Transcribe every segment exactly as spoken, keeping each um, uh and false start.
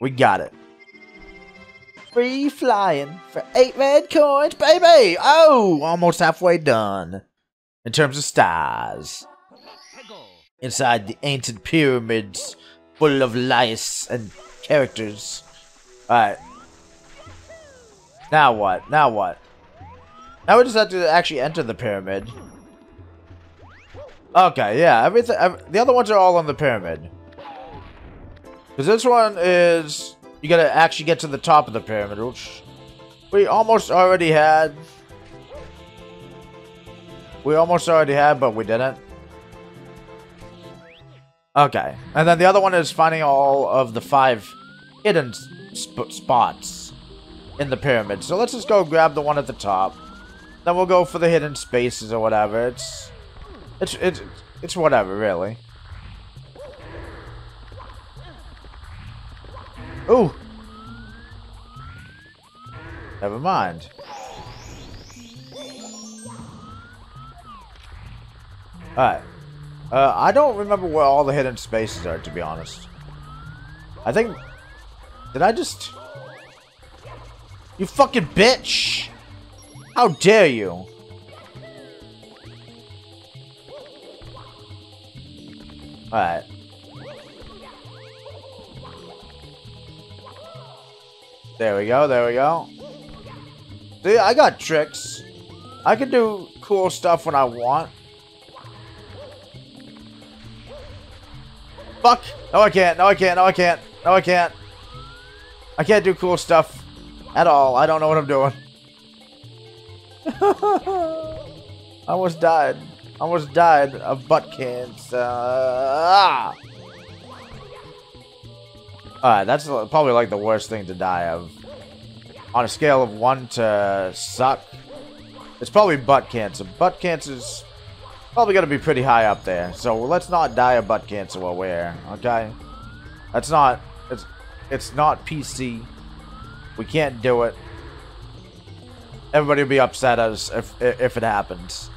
We got it. Free flying for eight red coins, baby! Oh, almost halfway done. In terms of stars. Inside the ancient pyramids full of lice and characters. Alright. Now what? Now what? Now we just have to actually enter the pyramid. Okay, yeah, everything. Every, the other ones are all on the pyramid. Because this one is... You gotta actually get to the top of the pyramid, which we almost already had. We almost already had, but we didn't. Okay, and then the other one is finding all of the five hidden sp spots in the pyramid. So let's just go grab the one at the top. Then we'll go for the hidden spaces or whatever. It's, it's, it's, it's whatever, really. Ooh. Never mind. Alright. Uh, I don't remember where all the hidden spaces are, to be honest. I think... Did I just... You fucking bitch! How dare you! Alright. There we go, there we go. See, I got tricks. I can do cool stuff when I want. Fuck! No, I can't, no, I can't, no, I can't, no, I can't. I can't do cool stuff at all. I don't know what I'm doing. I almost died. I almost died of butt cancer. Ah! Alright, that's probably like the worst thing to die of. On a scale of one to suck, it's probably butt cancer. Butt cancer's probably gonna be pretty high up there. So let's not die of butt cancer while we're here, okay? That's not, it's, it's not P C. We can't do it. Everybody will be upset at us if, if it happens.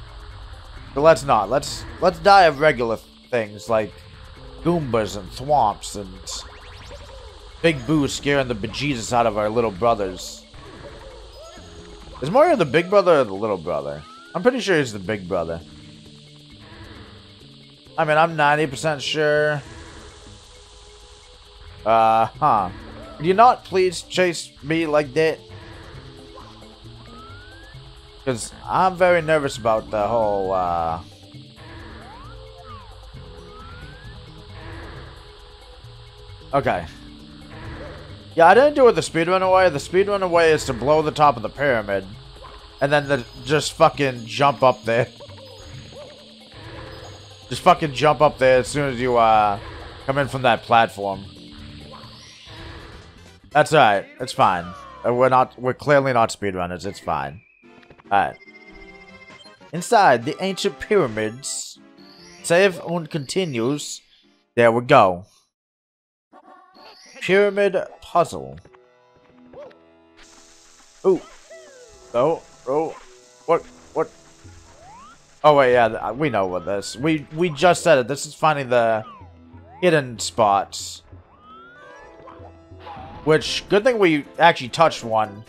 But let's not. Let's, let's die of regular things like Goombas and Thwomps and... Big Boo scaring the bejesus out of our little brothers. Is Mario the big brother or the little brother? I'm pretty sure he's the big brother. I mean, I'm ninety percent sure. Uh, huh. Would you not please chase me like that? Because I'm very nervous about the whole, uh... Okay. Yeah, I didn't do it the speedrun way. The speedrun way is to blow the top of the pyramid. And then the, just fucking jump up there. Just fucking jump up there as soon as you uh, come in from that platform. That's alright. It's fine. We're not. We're clearly not speedrunners. It's fine. Alright. Inside the ancient pyramids. Save and continues. There we go. Pyramid puzzle. Ooh. Oh. Oh. What? What? Oh wait, yeah, we know what this. We we just said it. This is finding the hidden spots. Which, good thing we actually touched one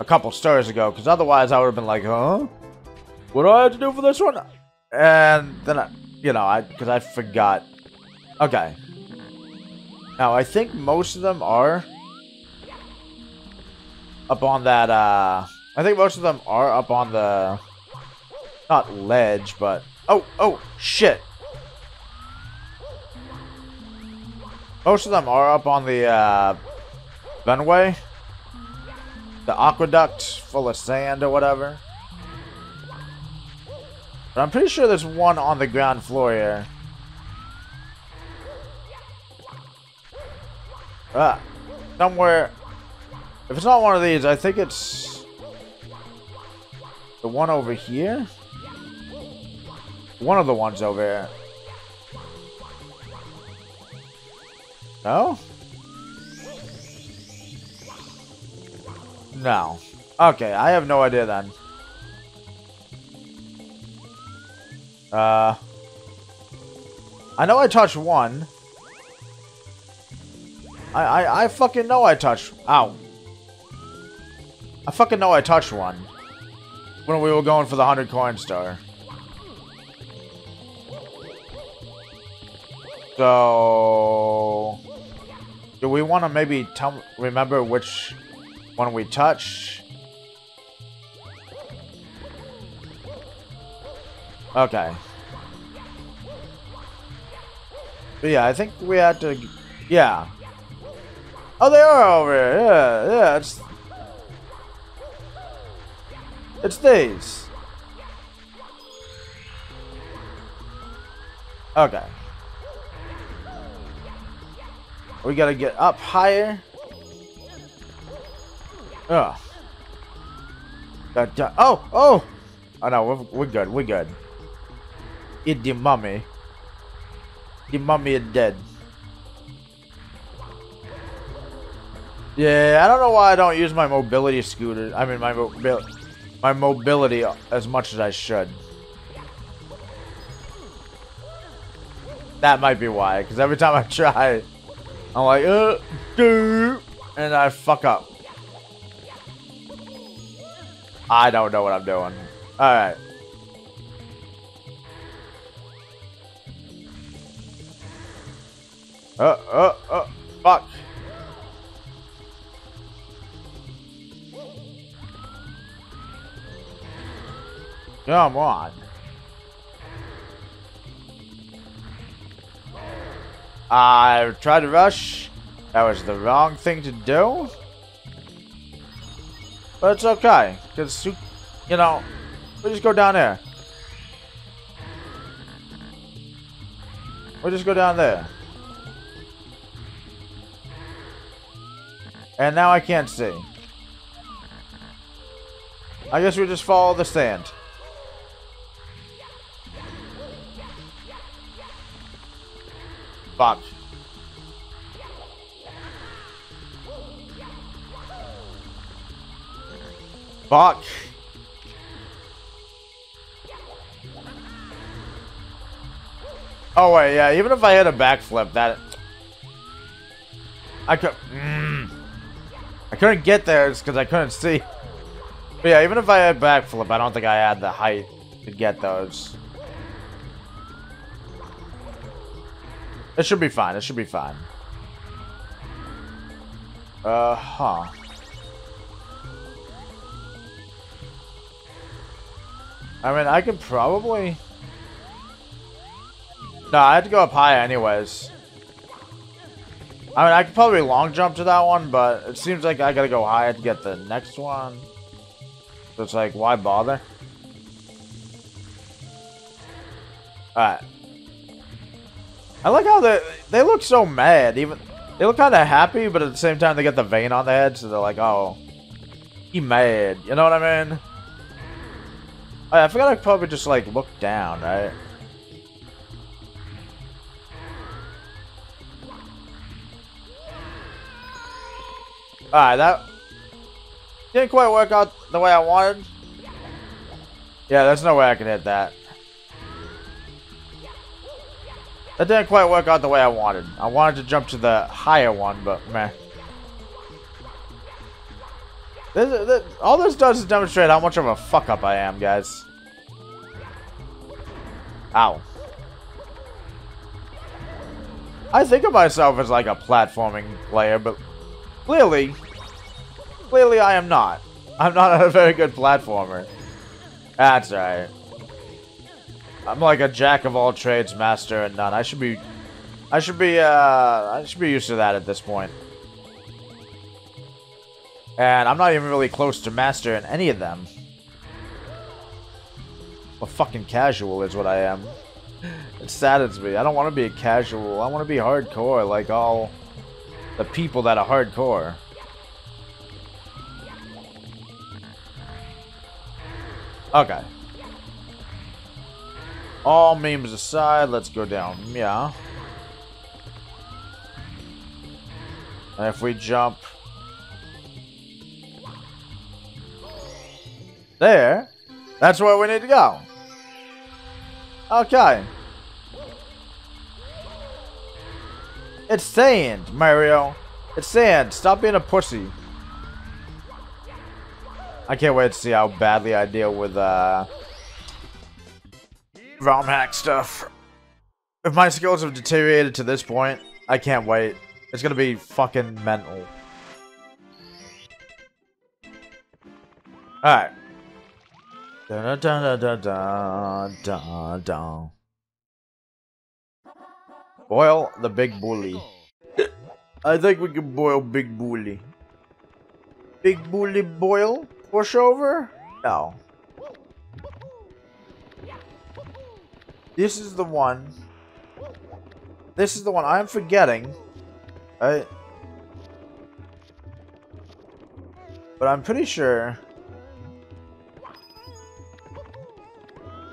a couple stories ago, because otherwise I would have been like, huh? What do I have to do for this one? And then, I, you know, I because I forgot. Okay. Now, I think most of them are up on that, uh... I think most of them are up on the... Not ledge, but... Oh, oh, shit! Most of them are up on the, uh... Runway? The aqueduct full of sand or whatever. But I'm pretty sure there's one on the ground floor here. Ah, somewhere. If it's not one of these, I think it's the one over here. One of the ones over here. No? No. Okay, I have no idea then. Uh, I know I touched one. I, I, I fucking know I touched. Ow. I fucking know I touched one. When we were going for the hundred coin star. So... do we want to maybe tell, remember which one we touch? Okay. But yeah, I think we had to... yeah. Oh, they are over here. Yeah, yeah. It's, it's these. Okay. We gotta get up higher. Ugh. Oh, oh! Oh no, we're, we're good, we're good. Eat the mummy. The mummy is dead. Yeah, I don't know why I don't use my mobility scooter. I mean, my mobility, my mobility as much as I should. That might be why, because every time I try, I'm like, uh, dude, and I fuck up. I don't know what I'm doing. Alright. Uh, uh, uh, fuck. Come on. I tried to rush. That was the wrong thing to do. But it's okay. Because, you know, we just go down there. We just go down there. And now I can't see. I guess we just follow the sand. Fuck. Fuck. Oh wait, yeah, even if I hit a backflip, that I could mm, I couldn't get there just because I couldn't see. But yeah, even if I had backflip, I don't think I had the height to get those. It should be fine. It should be fine. Uh huh. I mean, I could probably. No, I had to go up high, anyways. I mean, I could probably long jump to that one, but it seems like I gotta go high to get the next one. So it's like, why bother? Alright. I like how they they look so mad. Even they look kind of happy, but at the same time they get the vein on the head, so they're like, "Oh, he mad." You know what I mean? Oh, yeah, I forgot I could probably just like look down, right? All right, that didn't quite work out the way I wanted. Yeah, there's no way I can hit that. That didn't quite work out the way I wanted. I wanted to jump to the higher one, but meh. This, this, all this does is demonstrate how much of a fuck-up I am, guys. Ow. I think of myself as like a platforming player, but clearly, clearly I am not. I'm not a very good platformer. That's right. I'm like a jack of all trades, master and none. I should be, I should be, uh, I should be used to that at this point. And I'm not even really close to master in any of them. A fucking casual is what I am. It saddens me. I don't want to be a casual. I want to be hardcore, like all the people that are hardcore. Okay. All memes aside, let's go down. Yeah. And if we jump there, that's where we need to go. Okay. It's sand, Mario. It's sand. Stop being a pussy. I can't wait to see how badly I deal with uh, ROM hack stuff. If my skills have deteriorated to this point, I can't wait. It's gonna be fucking mental. Alright. Dun dun dun dun dun dun. Boil the big bully. I think we can boil big bully. Big bully boil? Push over? No. This is the one. This is the one I'm forgetting. I... But I'm pretty sure...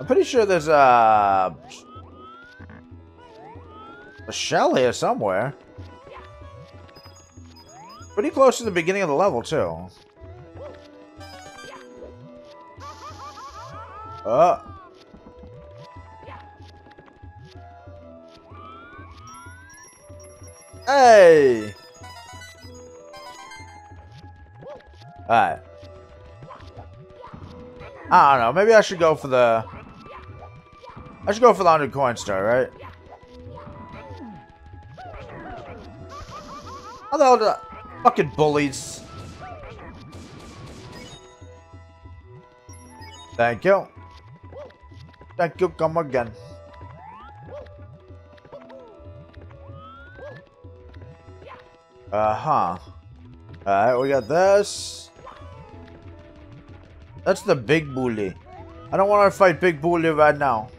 I'm pretty sure there's a... a shell here somewhere. Pretty close to the beginning of the level, too. Uh. Hey! Alright. I don't know. Maybe I should go for the... I should go for the one hundred coin star, right? How the hell did I... Fucking bullies. Thank you. Thank you, come again. Uh-huh. Alright, we got this. That's the big bully. I don't want to fight big bully right now.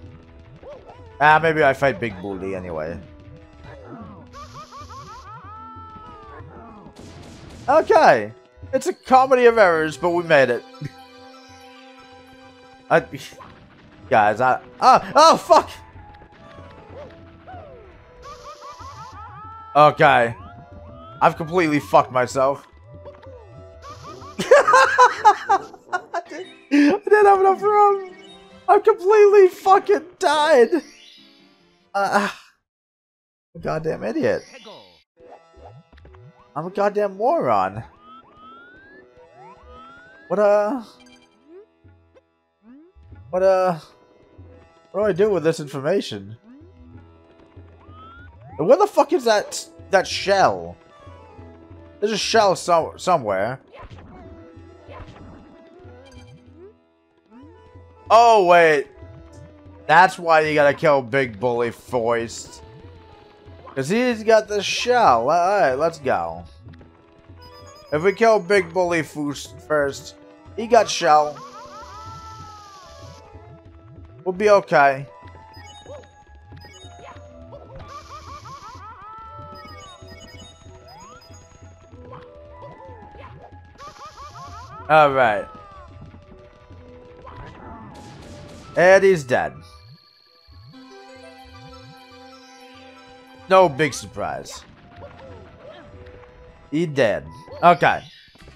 Ah, maybe I fight big bully anyway. Okay, it's a comedy of errors, but we made it. I, guys, I oh oh fuck. Okay, I've completely fucked myself. I, didn't, I didn't have enough room. I've completely fucking died. Uh, goddamn idiot. I'm a goddamn moron. What uh What uh What do I do with this information? Where the fuck is that that shell? There's a shell so somewhere. Oh wait. That's why you gotta kill Big Bully first. Cause he's got the shell. Alright, let's go. If we kill Big Bully first, he got shell. We'll be okay. Alright. And he's dead. No big surprise. He dead. Okay.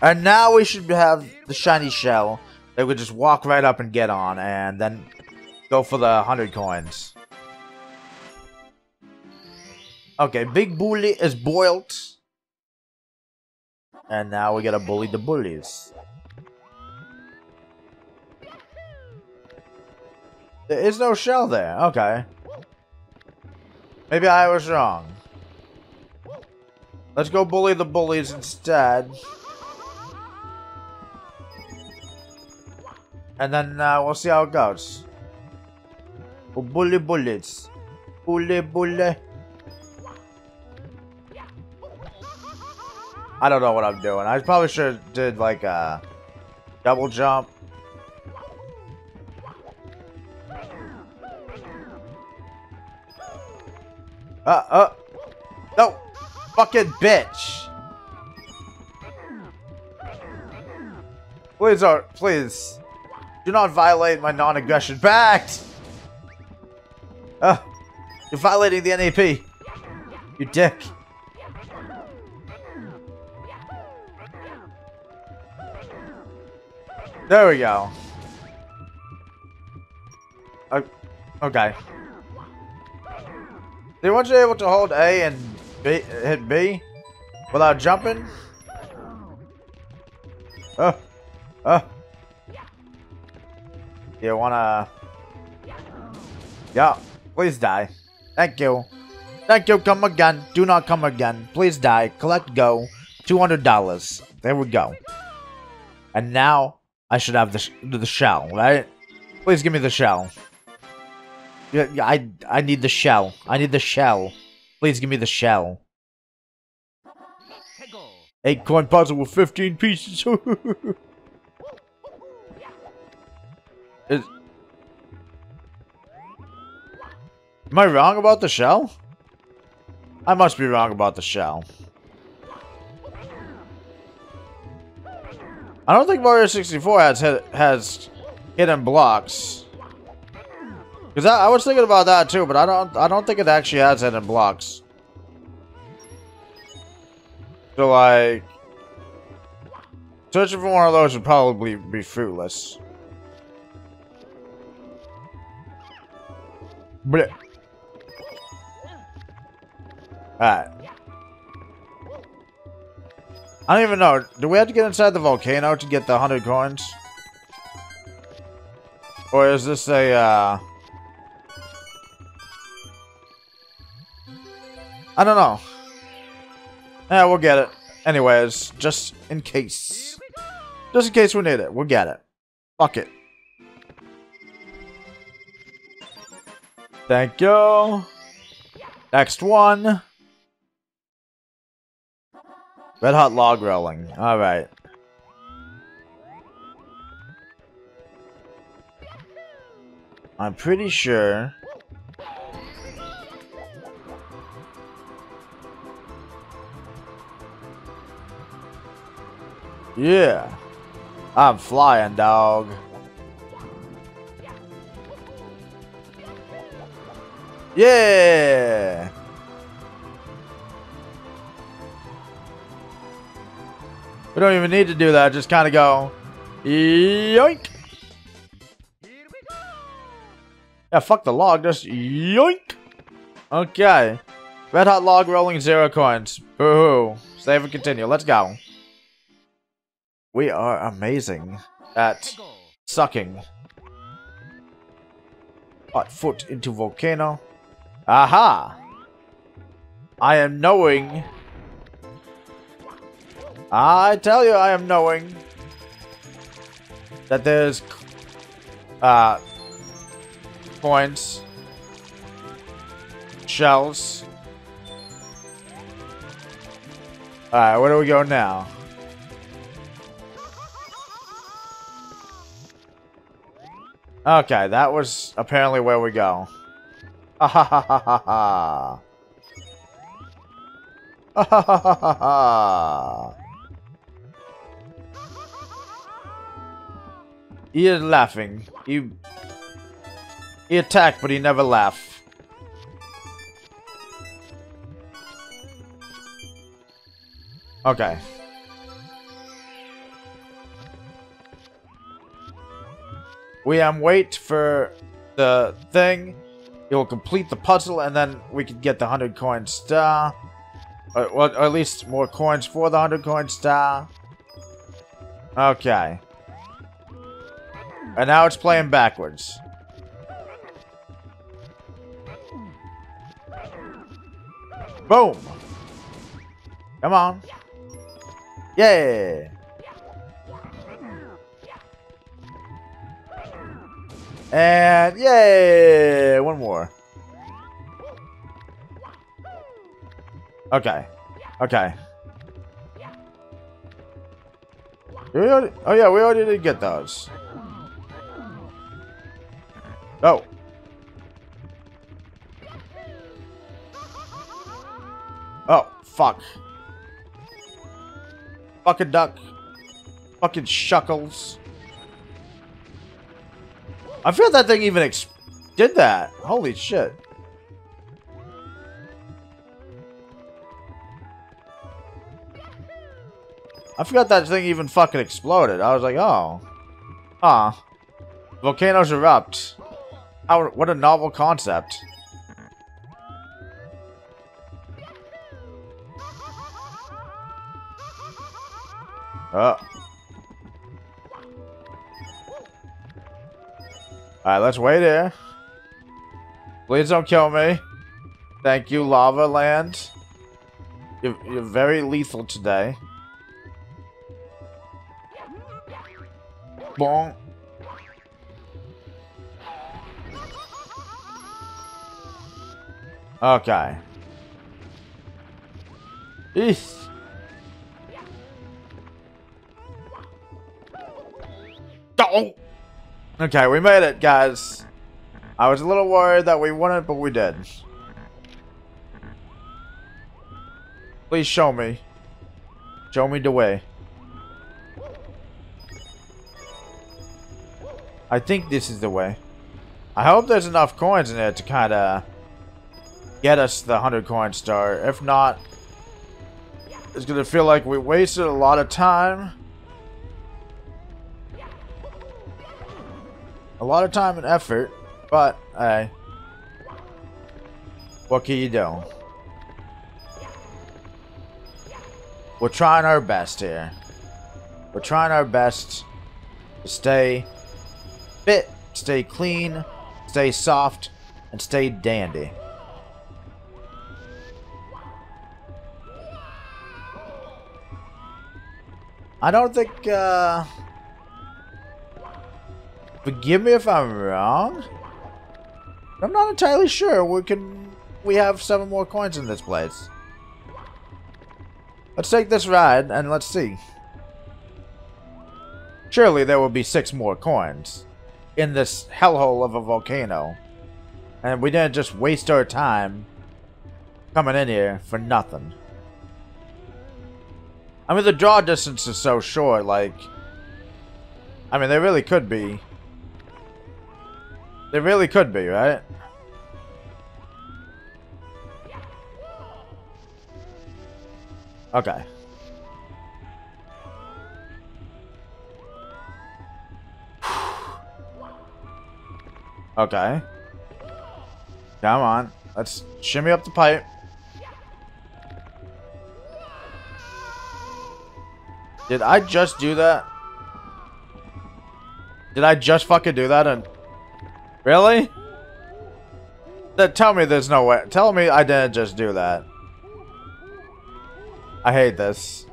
And now we should have the shiny shell that we just walk right up and get on and then go for the one hundred coins. Okay, Big Bully is boiled. And now we gotta bully the bullies. There is no shell there. Okay. Maybe I was wrong. Let's go bully the bullies instead. And then uh, we'll see how it goes. We'll bully bullies. Bully, bully. I don't know what I'm doing. I probably should have did like a double jump. Uh, uh, no, fucking bitch. Please, don't, please, do not violate my non-aggression pact. Uh, you're violating the N A P, you dick. There we go. Uh, okay. They want you able to hold A and B, hit B. without jumping. Oh, oh. You wanna? Yeah. Please die. Thank you. Thank you. Come again. Do not come again. Please die. Collect. Go. Two hundred dollars. There we go. And now I should have the sh the shell, right? Please give me the shell. Yeah, yeah, I I need the shell. I need the shell. Please give me the shell. Eight coin puzzle with fifteen pieces. Is, am I wrong about the shell? I must be wrong about the shell. I don't think Mario sixty-four has has hidden blocks. Cause I, I was thinking about that too, but I don't I don't think it actually has hidden blocks. So like searching for one of those would probably be fruitless. Blech. Alright. I don't even know. Do we have to get inside the volcano to get the hundred coins? Or is this a uh I don't know. Yeah, we'll get it. Anyways, just in case. Just in case we need it, we'll get it. Fuck it. Thank you. Next one. Red hot log rolling. Alright. I'm pretty sure. Yeah. I'm flying, dog. Yeah. We don't even need to do that. Just kind of go. Yoink. Yeah, fuck the log. Just yoink. Okay. Red hot log rolling, zero coins. Boo hoo. Save and continue. Let's go. We are amazing at sucking. Hot foot into volcano. Aha! I am knowing. I tell you, I am knowing that there's uh coins, shells. All right, where do we go now? Okay, that was apparently where we go. Ah ha ha ha ha ha. Ah ha ha ha ha ha. He is laughing. He he attacked, but he never laughed. Okay. We um wait for the thing. It will complete the puzzle, and then we can get the hundred coin star, or, or, or at least more coins for the hundred coin star. Okay. And now it's playing backwards. Boom! Come on! Yeah! And yay! One more. Okay. Okay. Already, oh yeah, we already did get those. Oh. Oh, fuck. Fucking duck. Fucking shuckles. I feel that thing even ex did that. Holy shit. I forgot that thing even fucking exploded. I was like, oh. Ah. Volcanoes erupt. How, what a novel concept. Oh. Alright, let's wait here. Please don't kill me. Thank you, Lava Land. You're, you're very lethal today. Bonk. Okay. Eesh. Oh. Okay, we made it, guys. I was a little worried that we wouldn't, but we did. Please show me. Show me the way. I think this is the way. I hope there's enough coins in there to kind of get us the one hundred coin star. If not, it's going to feel like we wasted a lot of time. A lot of time and effort, but hey, what can you do? We're trying our best here. We're trying our best to stay fit, stay clean, stay soft, and stay dandy. I don't think, uh... forgive me if I'm wrong. I'm not entirely sure. We can... We have seven more coins in this place. Let's take this ride and let's see. Surely there will be six more coins in this hellhole of a volcano. And we didn't just waste our time coming in here for nothing. I mean, the draw distance is so short, like... I mean, they really could be. They really could be, right? Okay. Okay. Come on. Let's shimmy up the pipe. Did I just do that? Did I just fucking do that? And really? That, tell me there's no way. Tell me I didn't just do that. I hate this.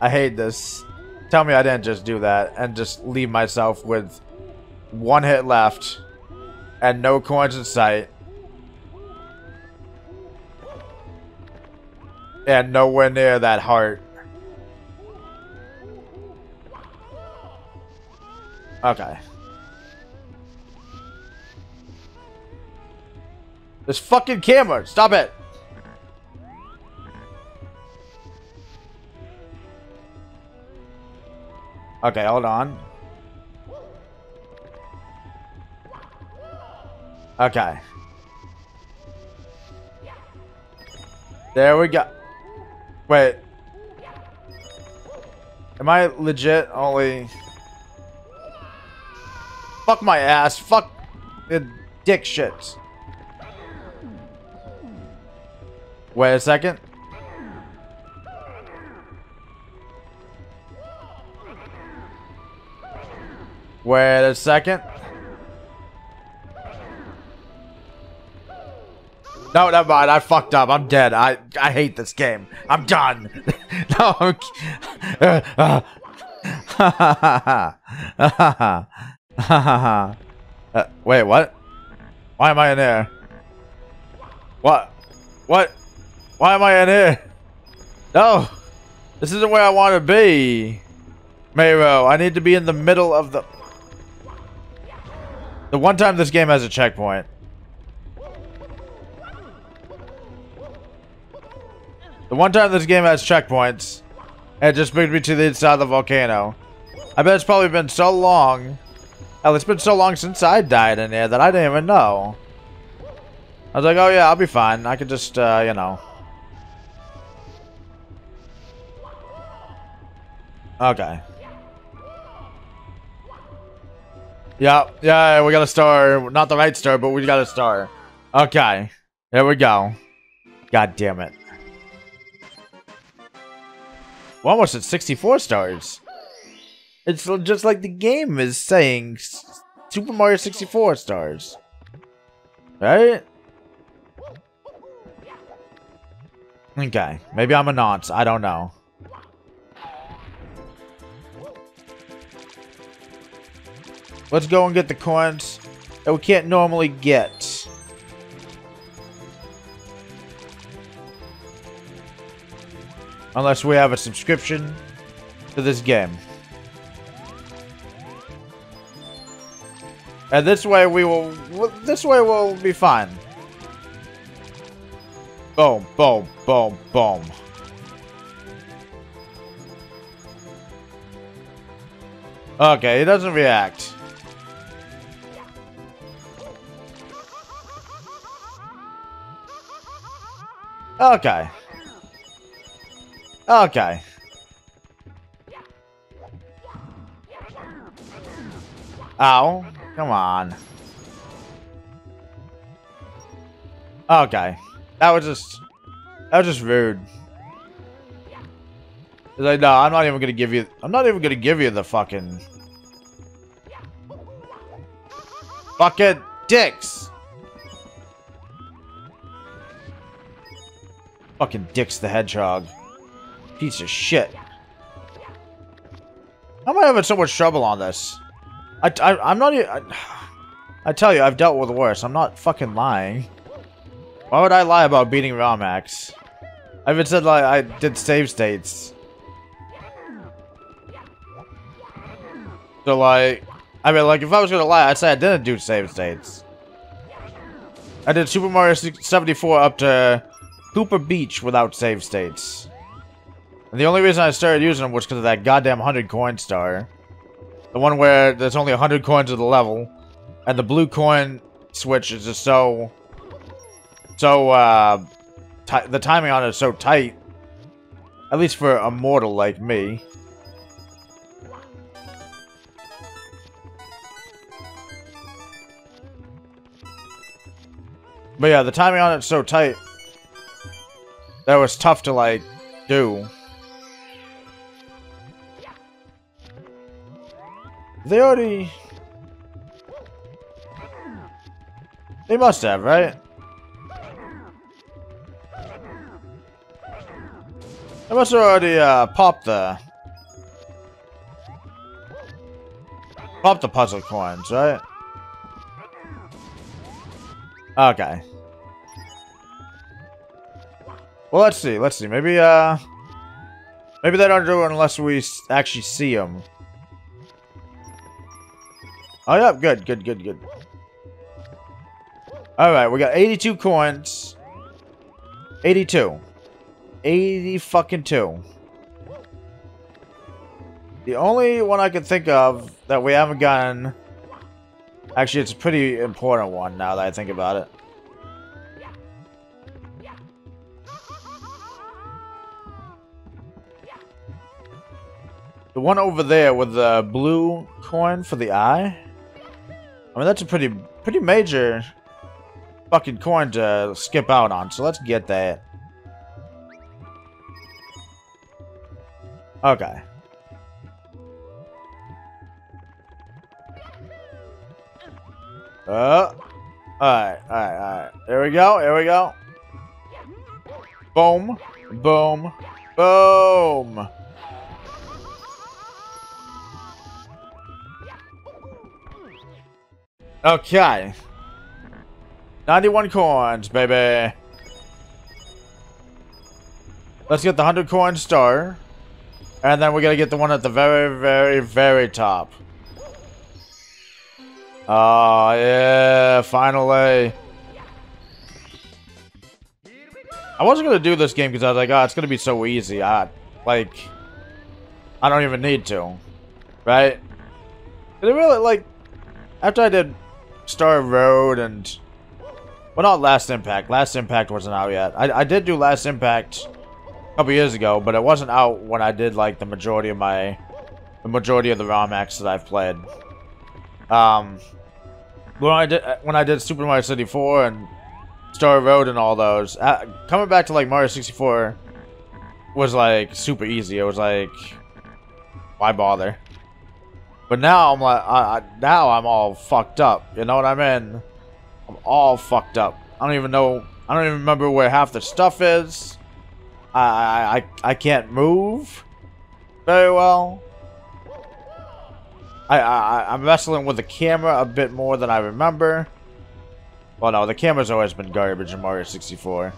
I hate this. Tell me I didn't just do that and just leave myself with one hit left and no coins in sight. And nowhere near that heart. Okay. This fucking camera! Stop it! Okay, hold on. Okay. There we go. Wait. Am I legit only... Fuck my ass. Fuck the dick shit. Wait a second. Wait a second. No, never mind. I fucked up. I'm dead. I I hate this game. I'm done. No. I'm uh, uh. uh, wait, what? Why am I in here? What? What? Why am I in here? No. This isn't where I want to be. Mayro, I need to be in the middle of the... The one time this game has a checkpoint. The one time this game has checkpoints, it just brings me to the inside of the volcano. I bet it's probably been so long. Hell, it's been so long since I died in here that I didn't even know. I was like, oh yeah, I'll be fine. I could just, uh, you know. Okay. Yeah, yeah, we got a star. Not the right star, but we got a star. Okay. Here we go. God damn it. We're almost at sixty-four stars. It's just like the game is saying Super Mario sixty-four stars. Right? Okay. Maybe I'm a nonce. I don't know. Let's go and get the coins that we can't normally get. Unless we have a subscription to this game. And this way we will, this way we'll be fine. Boom, boom, boom, boom. Okay, he doesn't react. Okay. Okay. Ow. Come on. Okay. That was just... That was just rude. It's like, no, I'm not even gonna give you... I'm not even gonna give you the fucking... Fucking dicks! Fucking dicks the hedgehog. Piece of shit. I'm having so much trouble on this. I, I, I'm not even... I, I tell you, I've dealt with worse. I'm not fucking lying. Why would I lie about beating Raw Max? I even said like I did save states. So like... I mean, like, if I was gonna lie, I'd say I didn't do save states. I did Super Mario seventy-four up to Cooper Beach without save states. And the only reason I started using them was because of that goddamn one hundred coin star. The one where there's only one hundred coins of the level. And the blue coin switch is just so... So, uh... the timing on it is so tight. At least for a mortal like me. But yeah, the timing on it's so tight. That was tough to, like, do. They already... They must have, right? They must have already, uh, popped the... Popped the puzzle coins, right? Okay. Well, let's see, let's see. Maybe, uh... Maybe they don't do it unless we actually see them. Oh, yeah, good, good, good, good. Alright, we got eighty-two coins. eighty-two. eighty fucking two. The only one I can think of that we haven't gotten... Actually, it's a pretty important one now that I think about it. The one over there with the blue coin for the eye. I mean, that's a pretty, pretty major fucking coin to skip out on, so let's get that. Okay. Uh, alright, alright, alright. Here we go, here we go. Boom, boom, boom. Okay. ninety-one coins, baby. Let's get the one hundred coin star. And then we're gonna get the one at the very, very, very top. Oh, yeah, finally. I wasn't gonna do this game because I was like, oh, it's gonna be so easy. I, like, I don't even need to. Right? But it really, like, after I did Star Road and... Well, not Last Impact. Last Impact wasn't out yet. I, I did do Last Impact a couple years ago, but it wasn't out when I did, like, the majority of my... The majority of the Raw Max that I've played. Um, when I did, when I did Super Mario sixty-four and Star Road and all those, uh, coming back to, like, Mario sixty-four was like super easy. It was like, why bother? But now I'm like, I, I, now I'm all fucked up. You know what I mean? I'm all fucked up. I don't even know. I don't even remember where half the stuff is. I I I, I can't move very well. I, I I'm wrestling with the camera a bit more than I remember. Well, no, the camera's always been garbage in Mario sixty-four.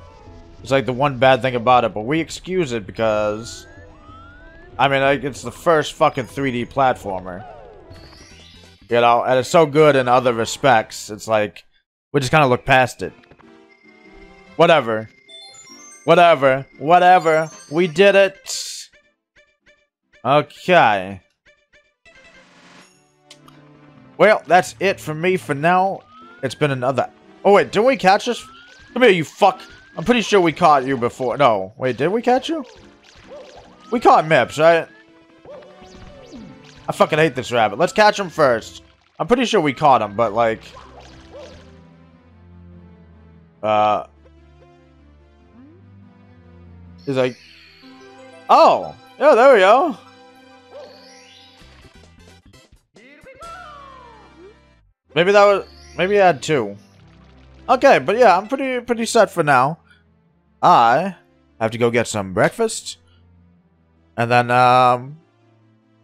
It's like the one bad thing about it, but we excuse it because, I mean, like, it's the first fucking three D platformer. You know, and it's so good in other respects, it's like, we just kind of look past it. Whatever. Whatever. Whatever. We did it. Okay. Well, that's it for me for now. It's been another... Oh, wait, didn't we catch this? Come here, you fuck. I'm pretty sure we caught you before. No, wait, did we catch you? We caught Mips, right? I fucking hate this rabbit. Let's catch him first. I'm pretty sure we caught him, but like... Uh... He's like... Oh! Yeah, there we go. Maybe that was... Maybe I had two. Okay, but yeah, I'm pretty pretty set for now. I have to go get some breakfast. And then, um...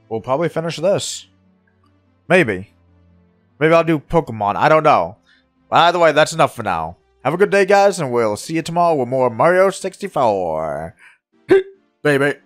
we'll probably finish this. Maybe. Maybe I'll do Pokemon. I don't know. But either way, that's enough for now. Have a good day, guys, and we'll see you tomorrow with more Mario sixty-four. Baby.